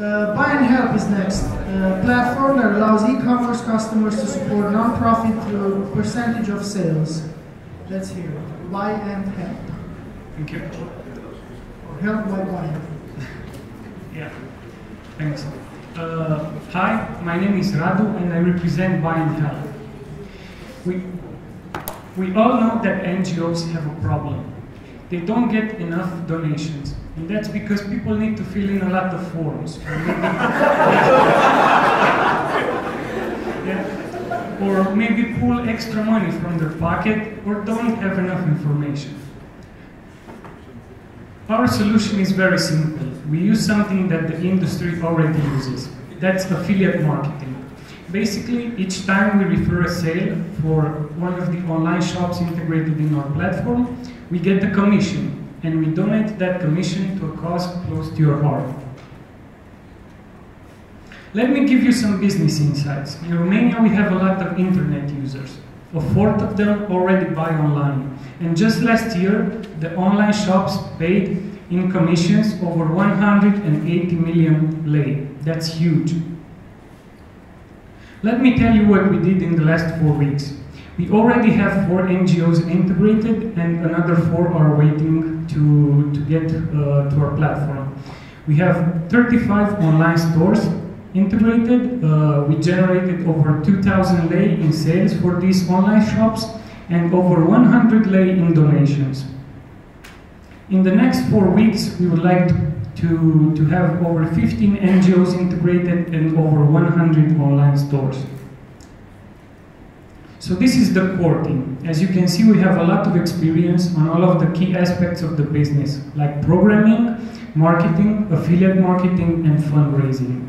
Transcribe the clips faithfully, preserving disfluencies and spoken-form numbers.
Uh, Buy and Help is next. A platform that allows e-commerce customers to support non-profit through a percentage of sales. Let's hear it. Buy and Help. Thank you. Or Help by Buy. Yeah. Thanks. Uh, hi, my name is Radu and I represent Buy and Help. We, we all know that N G Os have a problem. They don't get enough donations. And that's because people need to fill in a lot of forms. Yeah. Or maybe pull extra money from their pocket, or don't have enough information. Our solution is very simple. We use something that the industry already uses. That's affiliate marketing. Basically, each time we refer a sale for one of the online shops integrated in our platform, we get a commission. And we donate that commission to a cause close to your heart. Let me give you some business insights. In Romania, we have a lot of internet users. A fourth of them already buy online. And just last year, the online shops paid in commissions over one hundred eighty million lei. That's huge. Let me tell you what we did in the last four weeks. We already have four N G Os integrated and another four are waiting to, to get uh, to our platform. We have thirty-five online stores integrated. Uh, we generated over two thousand lei in sales for these online shops and over one hundred lei in donations. In the next four weeks, we would like to, to have over fifteen N G Os integrated and over one hundred online stores. So this is the core team. As you can see, we have a lot of experience on all of the key aspects of the business, like programming, marketing, affiliate marketing, and fundraising.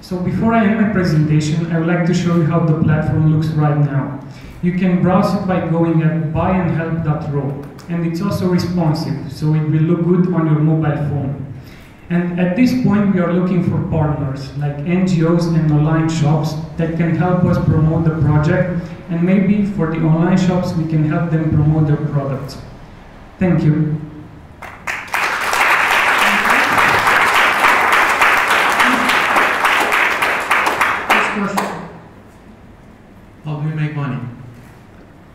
So before I end my presentation, I would like to show you how the platform looks right now. You can browse it by going at buy and help dot ro, and it's also responsive, so it will look good on your mobile phone. And at this point, we are looking for partners, like N G Os and online shops, that can help us promote the project, and maybe for the online shops, we can help them promote their products. Thank you. How do you make money?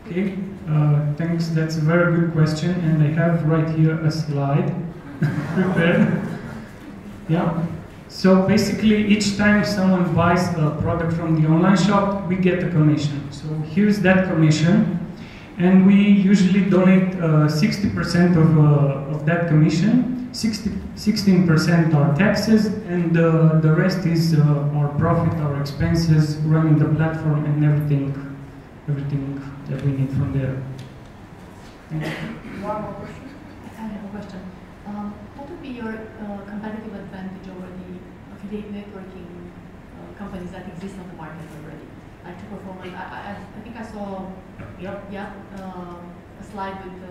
Okay, uh, thanks, that's a very good question, and I have right here a slide prepared. Yeah. So basically, each time someone buys a product from the online shop, we get a commission. So here's that commission, and we usually donate uh, sixty percent of, uh, of that commission. sixteen percent are taxes, and uh, the rest is uh, our profit, our expenses, running the platform, and everything, everything that we need from there. Thank you. One more question. I have a question. Um, what would be your uh, competitive advantage over the affiliate networking uh, companies that exist on the market already? Like two performant, I, I, I think I saw yeah. Yeah, uh, a slide with uh,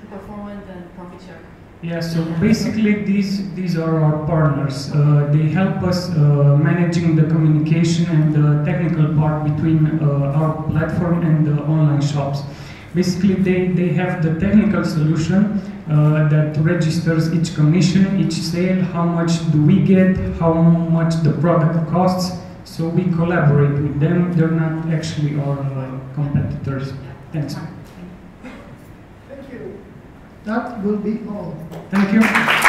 two performant and ProfitShark. Yeah, so basically these, these are our partners. Uh, they help us uh, managing the communication and the technical part between uh, our platform and the online shops. Basically, they, they have the technical solution uh, that registers each commission, each sale, how much do we get, how much the product costs. So we collaborate with them. They're not actually our uh, competitors. Thanks. Thank you. That will be all. Thank you.